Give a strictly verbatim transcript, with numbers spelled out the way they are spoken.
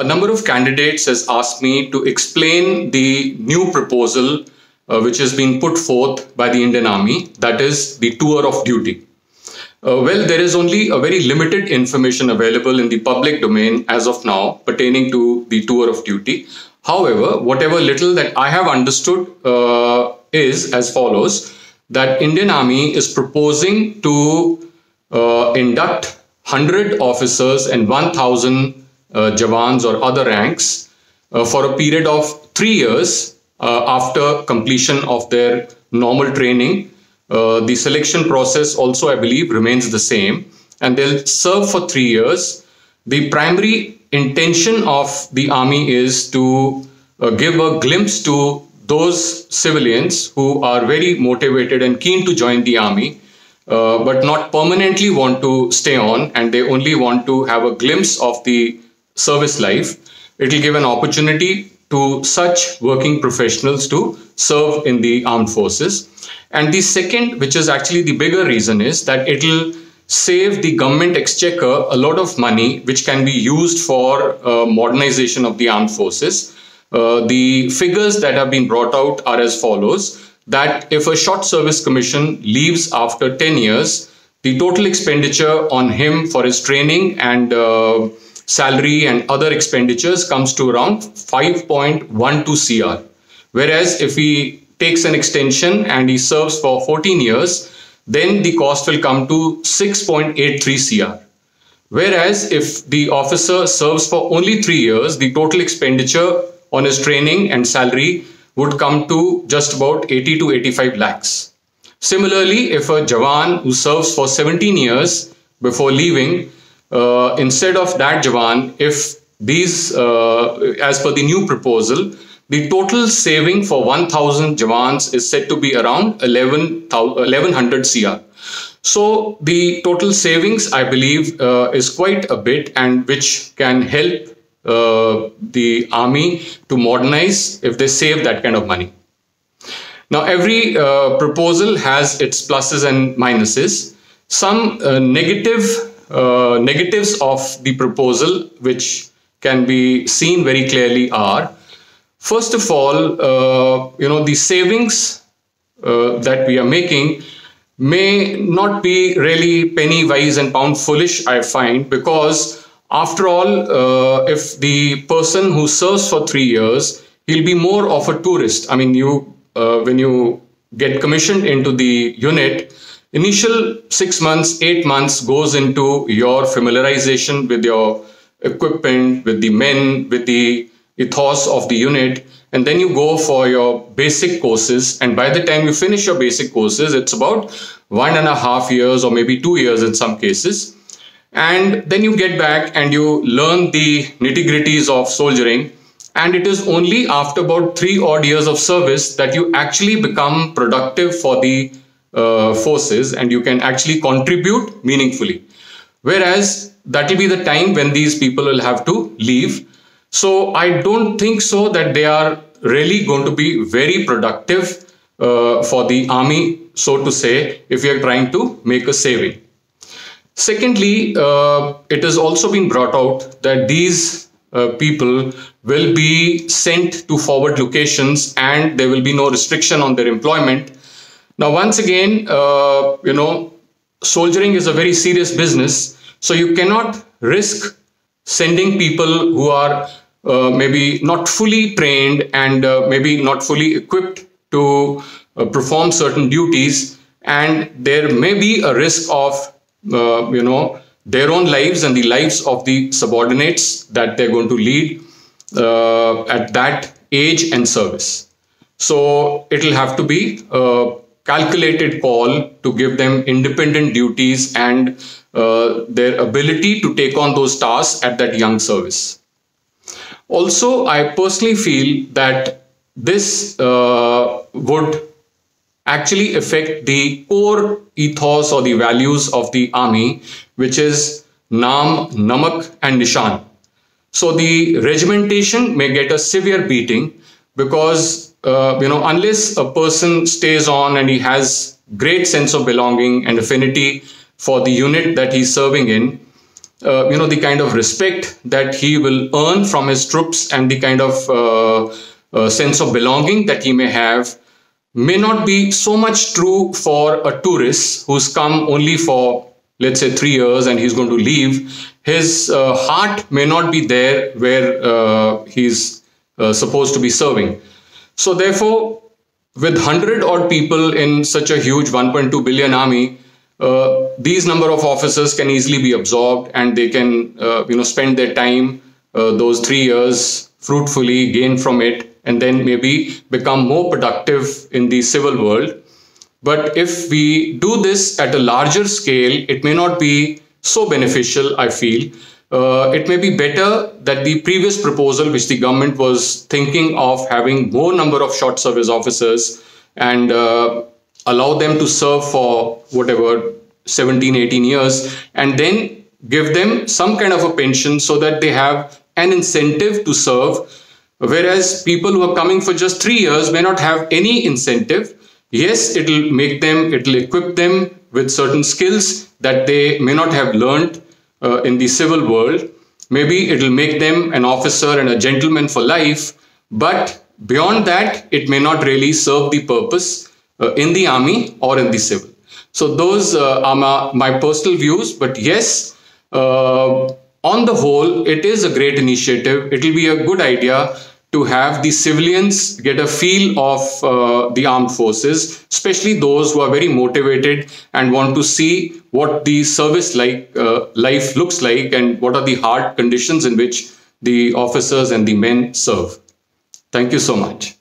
A number of candidates has asked me to explain the new proposal uh, which has been put forth by the Indian Army, that is the tour of duty. Uh, well, there is only a very limited information available in the public domain as of now pertaining to the tour of duty. However, whatever little that I have understood uh, is as follows, that Indian Army is proposing to uh, induct one hundred officers and one thousand uh, jawans or other ranks uh, for a period of three years uh, after completion of their normal training. Uh, the selection process also, I believe, remains the same, and they'll serve for three years. The primary intention of the Army is to uh, give a glimpse to those civilians who are very motivated and keen to join the Army, uh, but not permanently want to stay on, and they only want to have a glimpse of the service life. It will give an opportunity to such working professionals to serve in the armed forces. And the second, which is actually the bigger reason, is that it will save the government exchequer a lot of money, which can be used for uh, modernization of the armed forces. Uh, the figures that have been brought out are as follows, that if a short service commission leaves after ten years, the total expenditure on him for his training and uh, salary and other expenditures comes to around five point one two crore. Whereas if he takes an extension and he serves for fourteen years, then the cost will come to six point eight three crore. Whereas if the officer serves for only three years, the total expenditure on his training and salary would come to just about eighty to eighty-five lakhs. Similarly, if a jawan who serves for seventeen years before leaving, Uh, instead of that jawan, if these, uh, as per the new proposal, the total saving for one thousand jawans is said to be around eleven hundred crore. So the total savings, I believe, uh, is quite a bit, and which can help uh, the Army to modernize if they save that kind of money. Now, every uh, proposal has its pluses and minuses. Some uh, negative Uh, negatives of the proposal, which can be seen very clearly, are, first of all, uh, you know, the savings uh, that we are making may not be really penny wise and pound foolish, I find, because after all, uh, if the person who serves for three years, he'll be more of a tourist. I mean, you uh, when you get commissioned into the unit, initial six months, eight months goes into your familiarization with your equipment, with the men, with the ethos of the unit, and then you go for your basic courses. And by the time you finish your basic courses, it's about one and a half years or maybe two years in some cases. And then you get back and you learn the nitty-gritties of soldiering. And it is only after about three odd years of service that you actually become productive for the Uh, forces, and you can actually contribute meaningfully. Whereas that will be the time when these people will have to leave. So I don't think so that they are really going to be very productive uh, for the Army, so to say, if you are trying to make a saving. Secondly, uh, it has also been brought out that these uh, people will be sent to forward locations, and there will be no restriction on their employment. Now, once again, uh, you know, soldiering is a very serious business. So you cannot risk sending people who are uh, maybe not fully trained and uh, maybe not fully equipped to uh, perform certain duties. And there may be a risk of, uh, you know, their own lives and the lives of the subordinates that they're going to lead uh, at that age and service. So it'll have to be uh, calculated call to give them independent duties and uh, their ability to take on those tasks at that young service. Also, I personally feel that this uh, would actually affect the core ethos or the values of the Army, which is Naam, Namak and Nishan. So the regimentation may get a severe beating, because Uh, you know, unless a person stays on and he has great sense of belonging and affinity for the unit that he's serving in, uh, you know, the kind of respect that he will earn from his troops and the kind of uh, uh, sense of belonging that he may have may not be so much true for a tourist who's come only for, let's say, three years and he's going to leave. His uh, heart may not be there where uh, he's uh, supposed to be serving. So therefore, with one hundred odd people in such a huge one point two billion army, uh, these number of officers can easily be absorbed, and they can uh, you know, spend their time, uh, those three years, fruitfully, gain from it, and then maybe become more productive in the civil world. But if we do this at a larger scale, it may not be so beneficial, I feel. Uh, it may be better that the previous proposal, which the government was thinking of, having more number of short service officers and uh, allow them to serve for whatever seventeen, eighteen years, and then give them some kind of a pension so that they have an incentive to serve. Whereas people who are coming for just three years may not have any incentive. Yes, it will make them, it will equip them with certain skills that they may not have learned uh, in the civil world. Maybe it will make them an officer and a gentleman for life. But beyond that, it may not really serve the purpose uh, in the army or in the civil. So those uh, are my, my personal views. But yes, uh, on the whole, it is a great initiative. It will be a good idea to have the civilians get a feel of uh, the armed forces, especially those who are very motivated and want to see what the service like uh, life looks like and what are the hard conditions in which the officers and the men serve. Thank you so much.